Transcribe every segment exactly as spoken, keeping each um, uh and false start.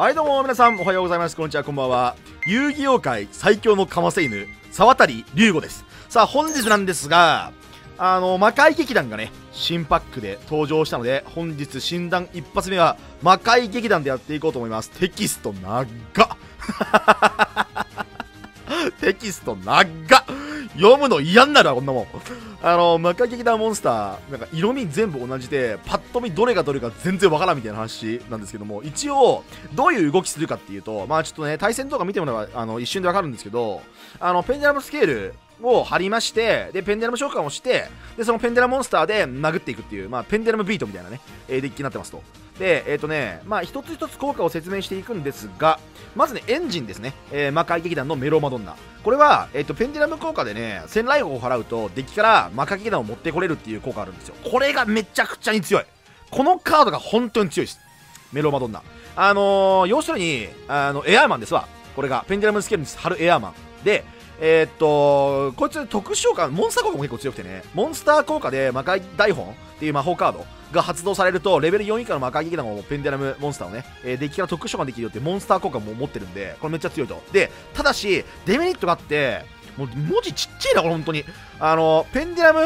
はいどうも皆さんおはようございます、こんにちは、こんばんは。遊戯王界最強のかませ犬沢渡龍吾です。さあ本日なんですが、あの魔界劇団がね新パックで登場したので、本日診断一発目は魔界劇団でやっていこうと思います。テキスト長っテキスト長っ読むの嫌になるわこんなもん。あの魔界劇団モンスターなんか色味全部同じでパッと見どれがどれか全然わからんみたいな話なんですけども、一応どういう動きするかっていうと、まあちょっとね対戦とか見てもらえばあの一瞬でわかるんですけど、あのペンデラムスケールを貼りまして、でペンデラム召喚をして、でそのペンデラモンスターで殴っていくっていう、まあ、ペンデラムビートみたいなねデッキになってますと。でえっ、ー、とねまあ一つ一つ効果を説明していくんですが、まずねエンジンですね、えー、魔界劇団のメロマドンナ、これは、えー、とペンデラム効果でね戦雷砲を払うとデッキから魔界劇団を持ってこれるっていう効果あるんですよ。これがめちゃくちゃに強い、このカードが本当に強いです、メロマドンナ。あのー、要するにあのエアーマンですわ、これがペンデラムスケールに貼るエアーマンで、えーっとこいつ特殊効果モンスター効果も結構強くてね、モンスター効果で魔界台本っていう魔法カードが発動されるとレベルよん以下の魔界劇団をペンデラムモンスターをね、えー、デッキから特殊召喚できるよってモンスター効果も持ってるんで、これめっちゃ強いと。でただしデメリットがあって、もう文字ちっちゃいなこれ本当に、あのペンデラム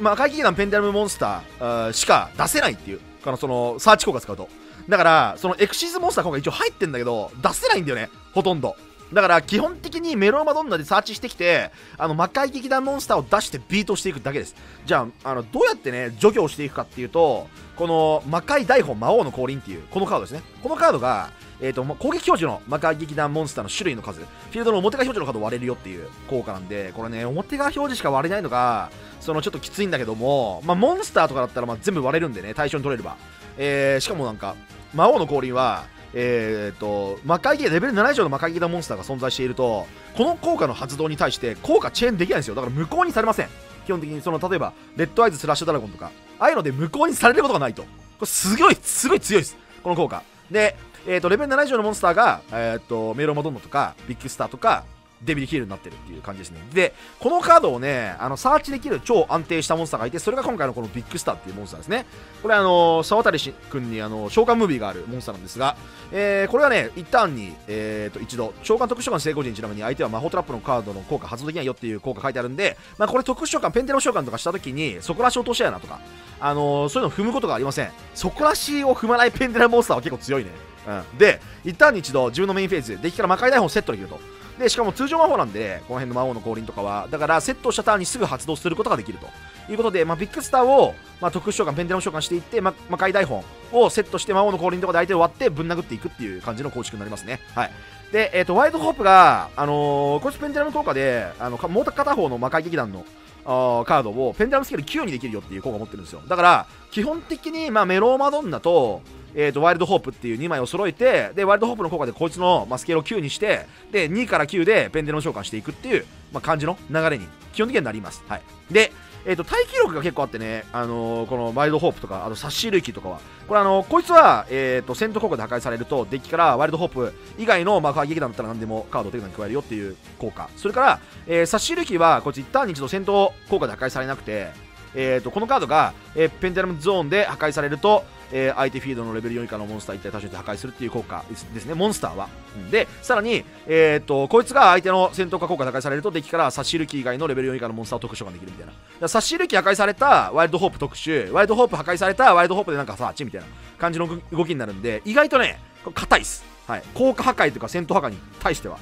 魔界劇団ペンデラムモンスター、ーしか出せないっていうかのそのサーチ効果使うと、だからそのエクシーズモンスター効果一応入ってんだけど出せないんだよねほとんど。だから基本的にメロマドンナでサーチしてきて、あの魔界劇団モンスターを出してビートしていくだけです。じゃあ、 あのどうやってね除去をしていくかっていうと、この魔界台本魔王の降臨っていうこのカードですね。このカードが、えー、と攻撃表示の魔界劇団モンスターの種類の数、フィールドの表側表示のカードを割れるよっていう効果なんで、これね表側表示しか割れないのがそのちょっときついんだけども、まあ、モンスターとかだったらまあ全部割れるんでね対象に取れれば、えー、しかもなんか魔王の降臨はえーと魔界劇レベルなな以上の魔界劇団モンスターが存在していると、この効果の発動に対して効果チェーンできないんですよ。だから無効にされません基本的に。その例えばレッドアイズスラッシュドラゴンとかああいうので無効にされることがないと、これすごいすごい強いですこの効果で。えーとレベルなな以上のモンスターが、えーとメイロマドンナとかビッグスターとかデビルヒールになってるっていう感じですね。でこのカードをねあのサーチできる超安定したモンスターがいて、それが今回のこのビッグスターっていうモンスターですね。これあの沢渡君にあの召喚ムービーがあるモンスターなんですが、えー、これはねいちターンに、えー、と一度召喚特殊召喚成功時にちなみに相手は魔法トラップのカードの効果発動できないよっていう効果書いてあるんで、まあ、これ特殊召喚ペンテロ召喚とかした時にそこらし落とし穴とか、あのー、そういうのを踏むことがありません。そこらしを踏まないペンテラモンスターは結構強いね、うん、でいちターンに一度自分のメインフェーズでデッキから魔界台本をセットできると。でしかも通常魔法なんでこの辺の魔王の降臨とかはだからセットしたターンにすぐ発動することができるということで、まあ、ビッグスターを、まあ、特殊召喚ペンデラム召喚していって、ま、魔界台本をセットして魔王の降臨とかで相手を割ってぶん殴っていくっていう感じの構築になりますね。はいで、えー、とワイルドホープが、あのー、こいつペンデラム効果であのもう片方の魔界劇団のーカードをペンデラムスケールきゅうにできるよっていう効果を持ってるんですよ。だから基本的に、まあ、メロマドンナとえーとワイルドホープっていうにまいを揃えて、でワイルドホープの効果でこいつの、まあ、スケールをきゅうにして、でにからきゅうでペンデラム召喚していくっていう、まあ、感じの流れに基本的にはなります、はい、で、えーと耐久力が結構あってね、あのー、このワイルドホープとかあとサッシールイキとかはこれ、あのー、こいつは、えーと戦闘効果で破壊されるとデッキからワイルドホープ以外の魔界劇団だったら何でもカードを手札に加えるよっていう効果。それから、えー、サッシールイキはこいついちターンに一度戦闘効果で破壊されなくて、えーとこのカードが、えー、ペンデラムゾーンで破壊されると、えー、相手フィールドのレベルよん以下のモンスター一体対象で破壊するっていう効果ですね、モンスターは。でさらに、えー、とこいつが相手の戦闘化効果破壊されるとデッキからサッシールキ以外のレベルよん以下のモンスターを特殊召喚できるみたいな。サッシールキ破壊されたワイルドホープ特殊、ワイルドホープ破壊されたワイルドホープでなんかサーチみたいな感じの動きになるんで、意外とね硬いです。はい、効果破壊とか戦闘破壊に対しては。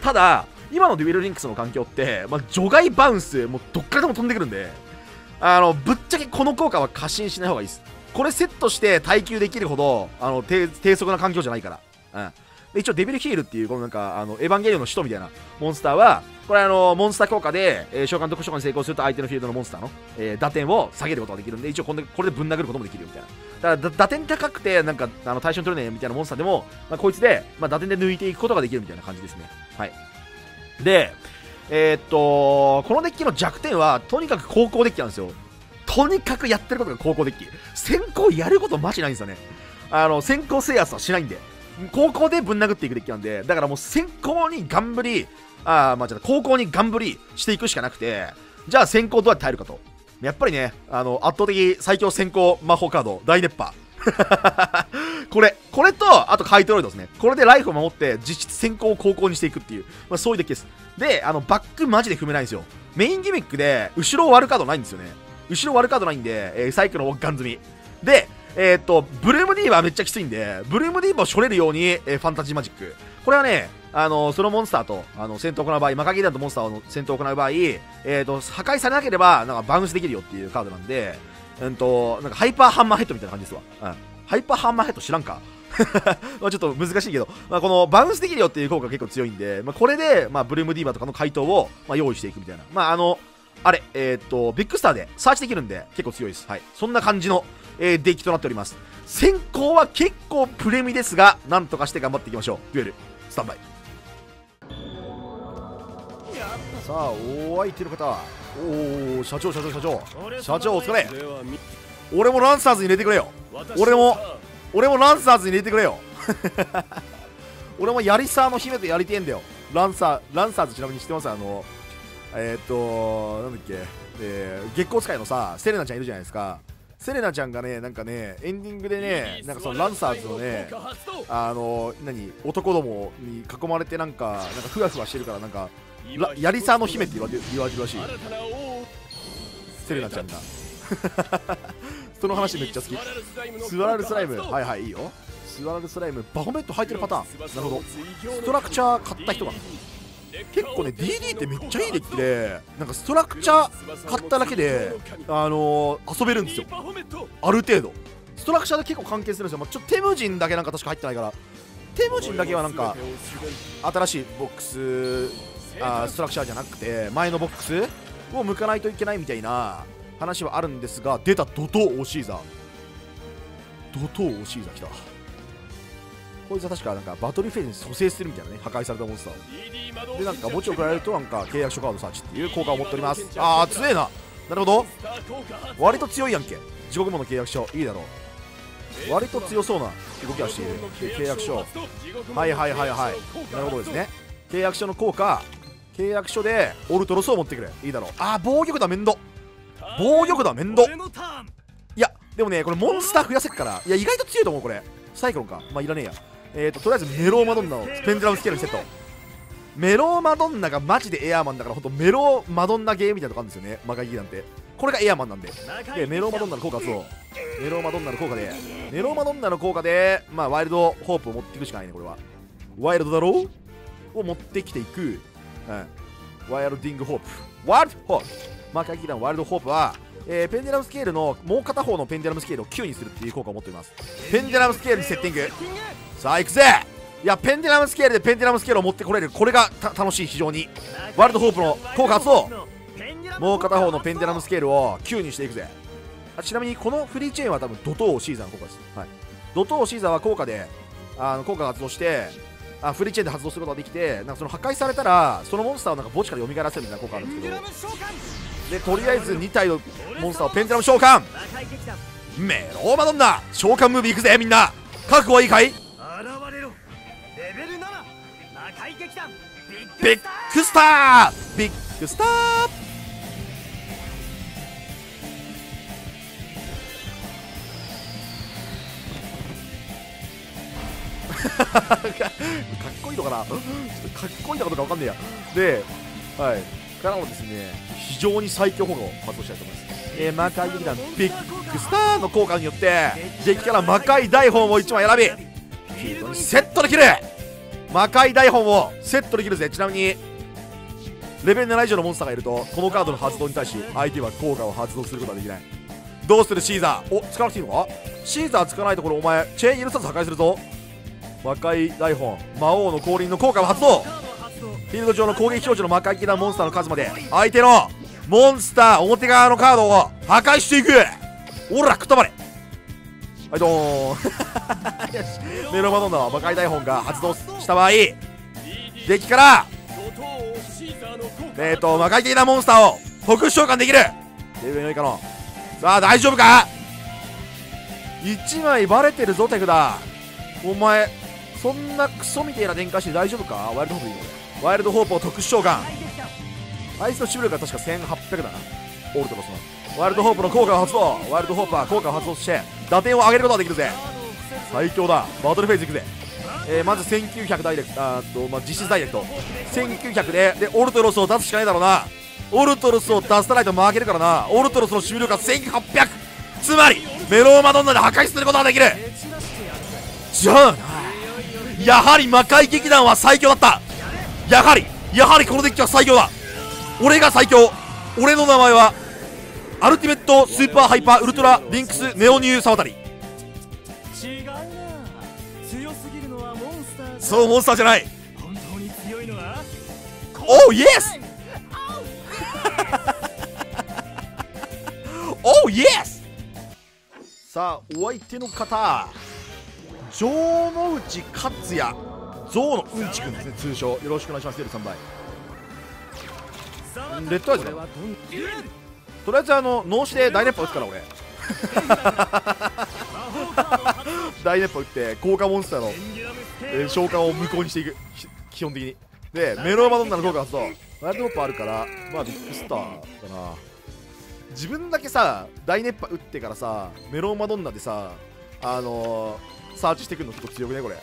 ただ今のデュエルリンクスの環境って、まあ、除外バウンスもうどっからでも飛んでくるんで、あのぶっちゃけこの効果は過信しない方がいいです。これセットして耐久できるほどあの低速な環境じゃないから、うん、一応デビルヒールっていうこのなんかあのエヴァンゲリオンの使徒みたいなモンスターはこれあのモンスター効果で、えー、召喚特殊召喚に成功すると相手のフィールドのモンスターの、えー、打点を下げることができるんで、一応これでぶん殴ることもできるよみたいな。だから打点高くてなんかあの対象に取れないみたいなモンスターでも、まあ、こいつで、まあ、打点で抜いていくことができるみたいな感じですね。はいでえー、っとこのデッキの弱点はとにかく高校デッキなんですよ。とにかくやってることが高校デッキ、先行やることマジないんですよね。あの先行制圧はしないんで高校でぶん殴っていくデッキなんで、だからもう先行に頑張りあ、まあ、高校に頑張りしていくしかなくて、じゃあ先行どうやって耐えるかと。やっぱりねあの圧倒的最強先行魔法カード大熱波これ、これと、あとカイトロイドですね。これでライフを守って、実質先行を後攻にしていくっていう、まあ、そういうデッキです。で、あの、バックマジで踏めないんですよ。メインギミックで、後ろを割るカードないんですよね。後ろを割るカードないんで、えー、サイクロンをガン積み。で、えー、っと、ブルームディーバーめっちゃきついんで、ブルームディーバーをしょれるように、えー、ファンタジーマジック。これはね、あの、そのモンスターと、あの、戦闘を行う場合、マカゲリアンとモンスターの戦闘を行う場合、えー、っと、破壊されなければ、なんかバウンスできるよっていうカードなんで、うんと、なんかハイパーハンマーヘッドみたいな感じですわ。うん。ハイパーハンマーヘッド知らんかまあちょっと難しいけど、まあ、このバウンスできるよっていう効果結構強いんで、まあ、これで、まあ、ブルームディーバーとかの回答を、まあ、用意していくみたいな。まあ、あの、あれ、えー、っと、ビッグスターでサーチできるんで結構強いです。はい。そんな感じの、えー、デッキとなっております。先行は結構プレミですが、なんとかして頑張っていきましょう。デュエル、スタンバイ。さあ、お相手の方。おお、社長、社長、社長。社長、お疲れ。俺もランサーズに入れてくれよ。俺も、俺もランサーズに入れてくれよ。俺もヤリサーの姫とやりてえんだよ。ランサー、ランサーズちなみに知ってますあの、えー、っと、なんだっけ、えー、月光使いのさ、セレナちゃんいるじゃないですか。セレナちゃんがね、なんかね、エンディングでね、なんかそのランサーズのね、あの、何、男どもに囲まれてなんか、なんかふわふわしてるから、なんか、ヤリサーの姫って言われてるらしい。セレナちゃんが。その話めっちゃ好き。スワラルスライム、はいはい、いいよ。スワラルスライム、バフォメット履いてるパターン。なるほど。ストラクチャー買った人が。結構ね、ディーディー ってめっちゃいいデッキで、なんかストラクチャー買っただけで、あのー、遊べるんですよ。ある程度。ストラクチャーで結構関係するんですよ。まあ、ちょっとテムジンだけなんか確か入ってないから、テムジンだけはなんか、新しいボックス、あストラクチャーじゃなくて、前のボックスを向かないといけないみたいな話はあるんですが、出た怒涛オシーザー。怒涛オシーザー来た。こいつは確かなんかバトルフェーズに蘇生するみたいなね、破壊されたモンスターを。で、なんか墓地を送られると、なんか契約書カードサーチっていう効果を持っております。あー、強えな。なるほど。割と強いやんけ。地獄魔の契約書、いいだろう。割と強そうな動きはしている。で、契約書。はいはいはいはい。なるほどですね。契約書の効果、契約書でオルトロスを持ってくれ。いいだろう。あー、防御だ、面倒。防御だ、面倒。いや、でもね、これモンスター増やせっから、いや、意外と強いと思う、これ。サイクロンか。まあ、いらねえや。えーと、とりあえずメローマドンナをペンデラムスケールにセット。メローマドンナがマジでエアーマンだから、ほんとメローマドンナゲーみたいなとこあるんですよね、マカギなんて。これがエアーマンなんで。で、メローマドンナの効果そう。メローマドンナの効果で、メローマドンナの効果で、まあ、ワイルドホープを持っていくしかないね、これは。ワイルドだろうを持ってきていく。うん。ワイルディングホープ。ワイルドホープマカギ団ワイルドホープは、えー、ペンデラムスケールのもう片方のペンデラムスケールをきゅうにするっていう効果を持っています。ペンデラムスケールにセッティング。さあ行くぜ。いや、ペンデラムスケールでペンデラムスケールを持ってこれる、これが楽しい。非常にワイルドホープの効果発動。もう片方のペンデラムスケールをきゅうにしていくぜ。あ、ちなみにこのフリーチェーンは多分ドトーシーザーの効果です。はい、ドトーシーザーは効果であの効果が発動して、あフリーチェーンで発動することができて、なんかその破壊されたらそのモンスターをなんか墓地から蘇らせるみたいな効果あるんですけど、でとりあえずに体のモンスターをペンデラム召喚。メローマドンナ召喚ムービーいくぜ。みんな覚悟はいいかい。ビッグスター、ビッグスター。かっこいいのかな。ちょっとかっこいいのかどうかわかんねえや。で、はいからもですね、非常に最強効果を発動したいと思います。えー、魔界劇団ビッグスターの効果によってデッキから魔界台本をいちまい選び、フィールドにセットできる。魔界台本をセットできるぜ。ちなみにレベルなな以上のモンスターがいるとこのカードの発動に対し相手は効果を発動することはできない。どうするシーザー。お、使わなくていいのか。シーザー使わないところお前チェーン許さず破壊するぞ。魔界台本魔王の降臨の効果を発動。フィールド上の攻撃表示の魔界系なモンスターの数まで相手のモンスター表側のカードを破壊していく。おら、くったばれ。はい、どーん。よし、メロマドンナは魔界台本が発動した場合、デッキからえっと魔界系なモンスターを特殊召喚できる。レベルよん以下の。さあ大丈夫か。いちまいバレてるぞ手札。お前そんなクソみてえな電化して大丈夫か。ワイルドホープいいの。ワイルドホープを特殊召喚。あいつの守備力が確かせんはっぴゃくだな。オルトロスのワイルドホープの効果を発動。ワイルドホープは効果を発動して打点を上げることができるぜ。最強だ。バトルフェイズいくぜ。えー、まずせんきゅうひゃくダイレクト、あーと、まあ、実質ダイレクトせんきゅうひゃくで、でオルトロスを出すしかないだろうな。オルトロスを出さないと負けるからな。オルトロスの守備力がせんはっぴゃく、つまりメローマドンナで破壊することができる。じゃあな、やはり魔界劇団は最強だった。やはりやはりこのデッキは最強だ。俺が最強。俺の名前はアルティメットスーパーハイパーウルトラリンクスネオニューサワタリ。違うな、強すぎるのはモンスター。そう、モンスターじゃない。本当に強いのはオーイエスオーイエス。さあお相手の方、城之内克也、象のうんちくんですね、通称。よろしくお願いします。さんばいレッドアイズだ。とりあえずあの脳死で大熱波打つから俺大熱波打って効果モンスターの、えー、召喚を無効にしていく。基本的にでメローマドンナの効果発動、ワイルドホップあるから、まあビッグスターかな。自分だけさ大熱波打ってからさメローマドンナでさあのー、サーチしてくるのちょっと強くねこれ。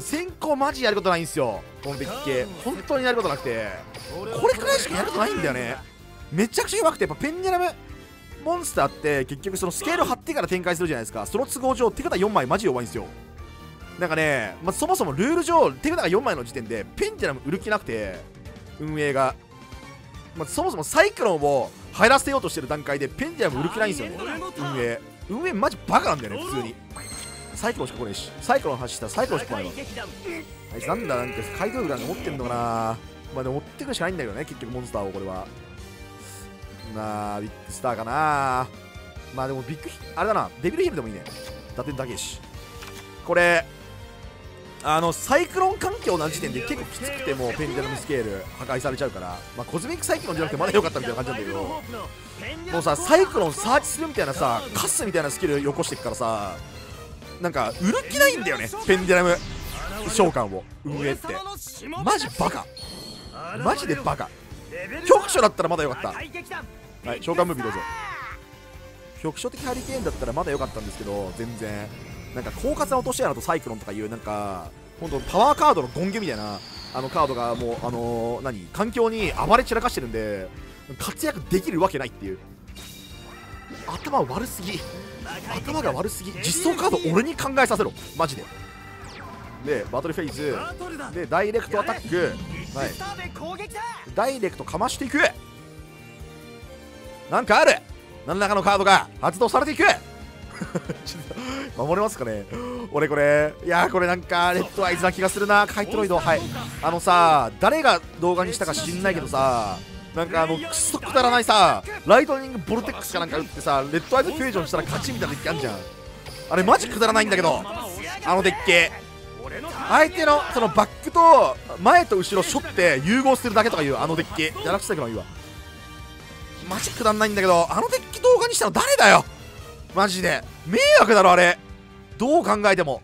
先行マジやることないんすよこのデッキ系。本当にやることなくて、これくらいしかやることないんだよね。めちゃくちゃ弱くて、やっぱペンネラムモンスターって結局そのスケール張ってから展開するじゃないですか。その都合上手札よんまいマジ弱いんですよ。なんかね、まあ、そもそもルール上手札がよんまいの時点でペンネラム売る気なくて、運営が、まあ、そもそもサイクロンを入らせようとしてる段階でペンネラム売る気ないんですよね。運営運営マジバカなんだよね。普通にサイクロンしか来ないし、サイクロン発したらサイクロンしか来ないわ。あいつなんだ、なんか海賊団持ってんのかな。まあでも持ってくしかないんだけどね、結局モンスターを。これはなあ、ビッグスターかな。まあでもビッグあれだな、デビルヒルでもいいね。伊達だけし、これあのサイクロン環境の時点で結構きつくて、もうペンデラムスケール破壊されちゃうから、まあ、コズミックサイクロンじゃなくてまだ良かったみたいな感じなんだけど、もうさサイクロンサーチするみたいなさ、カスみたいなスキルよこしてくからさ、なんか売る気ないんだよね、ペンデラム召喚を運営って。マジバカ、マジでバカ。局所だったらまだ良かった。はい、召喚ムービーどうぞ。局所的ハリケーンだったらまだ良かったんですけど、全然なんか狡猾な落とし穴とサイクロンとかいうなんか本当パワーカードのゴンゲみたいなあのカードがもうあのー、何環境に暴れ散らかしてるんで活躍できるわけないっていう。頭悪すぎ、頭が悪すぎ。実装カード俺に考えさせろマジで。でバトルフェイズでダイレクトアタック、はい、ダイレクトかましていく。なんかある何らかのカードが発動されていく守れますかね俺これ。いやーこれなんかレッドアイズな気がするな。カイトロイド、はい、あのさ誰が動画にしたか知んないけどさ、なんかあのクソくだらないさライトニングボルテックスかなんか打ってさレッドアイズフュージョンしたら勝ちみたいなデッキあるじゃん。あれマジくだらないんだけど、あのデッキ相手のそのバックと前と後ろしょって融合するだけとかいう、あのデッキギャラクシーサイクロンいいわ。マジくだんないんだけど、あのデッキ動画にしたの誰だよマジで。迷惑だろあれ、どう考えても。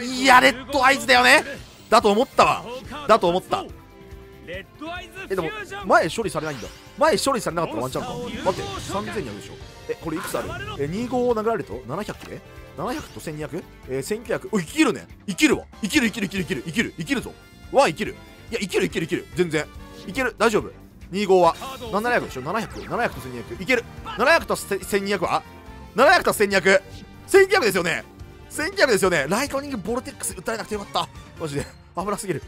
いやレッドアイズだよね、だと思ったわ、だと思った。えでも前処理されないんだ。前処理されなかったらワンチャンか。待ってさんぜんにひゃくでしょ。えこれいくつある。えにじゅうごを殴られるとななひゃくでななひゃくとせんにひゃく、えー、せんきゅうひゃく。おい生きるね、生きるわ、生きる生きる生きる生きる生きるぞわ、生きる。いや生きる生きる生きる、全然いける、大丈夫。にじゅうごはななひゃくでしょ。ななひゃくななひゃくとせんにひゃくいける。ななひゃくとせんにひゃくはななひゃくとせんにひゃく せんきゅうひゃくですよね、せんきゅうひゃくですよね。ライトニングボルテックス打たれなくてよかった、マジで危なすぎる。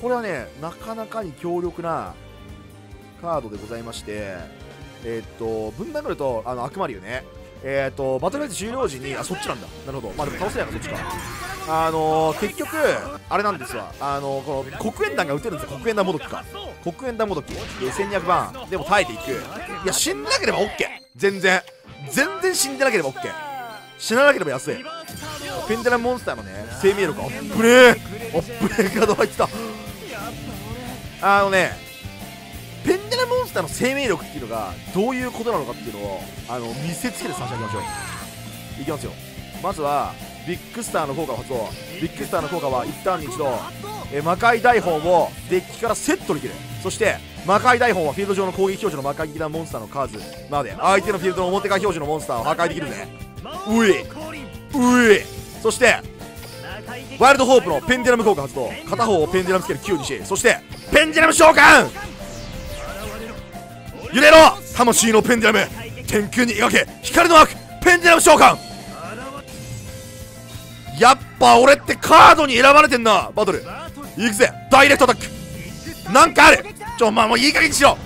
これはねなかなかに強力なカードでございまして、えー、っと分断くるとあの悪魔竜ね、えー、っとバトルフェイズ終了時に、あそっちなんだ、なるほど。まあでも倒せないからそっちか。あのー、結局あれなんですわ、あのー、この黒煙弾が打てるんですよ。黒煙弾もどきか、黒煙弾もどきせんにひゃくばんでも耐えていく。いや死んなければ OK、 全然全然死んでなければ OK、 死ななければ安い。ペンデラモンスターのね生命力、あっぶねーあっぶねーカード入ってた。あのねペンデラモンスターの生命力っていうのがどういうことなのかっていうのをあの見せつけて差し上げましょう。いきますよ。まずはビッグスターの効果を発動。ビッグスターの効果はいちターンにいちど、え魔界大砲をデッキからセットに切る。そして魔界大砲はフィールド上の攻撃表示の魔界劇団モンスターの数まで相手のフィールドの表側表示のモンスターを破壊できるぜ。ういうい。そしてワイルドホープのペンデュラム効果発動、片方をペンデュラムスケールきゅうにし、そしてペンデュラム召喚、揺れろ魂のペンデュラム、天空に描け光の枠、ペンデュラム召喚。やっぱ俺ってカードに選ばれてんな。バトルいくぜ、ダイレクトアタックなんかある。ちょお前もういい加減にしろ、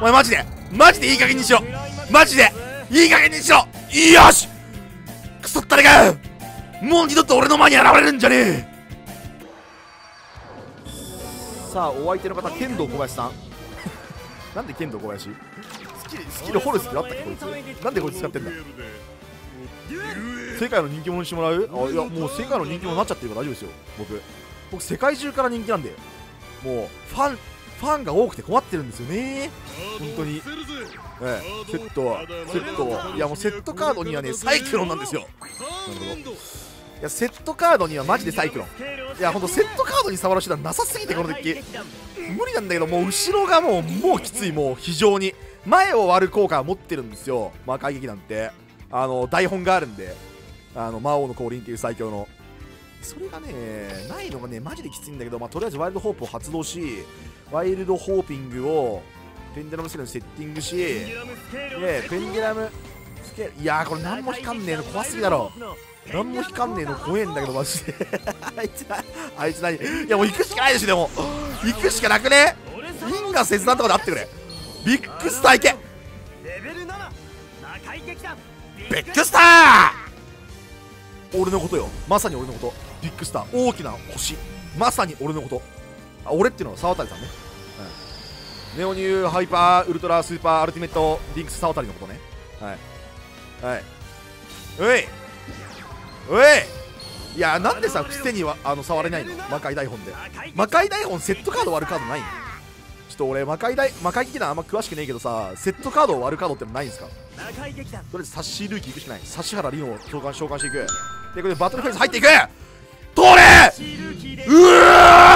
お前マジでマジでいい加減にしろ、マジでいい加減にしろ。よしクソったれが、もう二度と俺の前に現れるんじゃねえ。さあお相手の方剣道小林さんなんで剣道小林スキル、スキル掘るスキルあったっけこいつ、なんでこいつ使ってんだ。世界の人気者にしてもらう。あいやもう世界の人気者になっちゃってるから大丈夫ですよ。僕僕世界中から人気なんで、もうファンファンが多くて困ってるんですよね本当に。ええ、セットはセット、いやもうセットカードにはねサイクロンなんですよ。なるほど、いやセットカードにはマジでサイクロン、いやほんとセットカードに触る手段なさすぎてこのデッキ無理なんだけど、もう後ろがもうもうきつい、もう非常に前を割る効果を持ってるんですよ魔界劇団って。あの台本があるんで、あの魔王の降臨っていう最強の、それがねないのがねマジできついんだけど、まあ、とりあえずワイルドホープを発動し、ワイルドホーピングをペンデュラムスケールにセッティングし、でペンデュラムスケール、いやーこれ何も光んねえの怖すぎだろ、何も光んねえの怖えんだけどマジであいつな、あいつ何、いやもう行くしかないでしょ、でも行くしかなくね。因果切断とかであってくれ。ビッグスター行け、ビッグスター、俺のことよ、まさに俺のこと、ビッグスター大きな星、まさに俺のこと。あ俺っていうのは沢谷さんね、うん、ネオニューハイパーウルトラスーパーアルティメットリンクス沢谷のことね。はいはい、ういうい、いやなんでさ伏せにはあの触れないの魔界台本で。魔界台本セットカード割るカードないの。ちょっと俺魔界大魔界劇団あんま詳しくねえけどさ、セットカードを割るカードってのないんですか。とりあえずサッシールーキーいくしかない、指原莉乃を召喚召喚していくで、これでバトルフェイス入っていく、通れ、うわ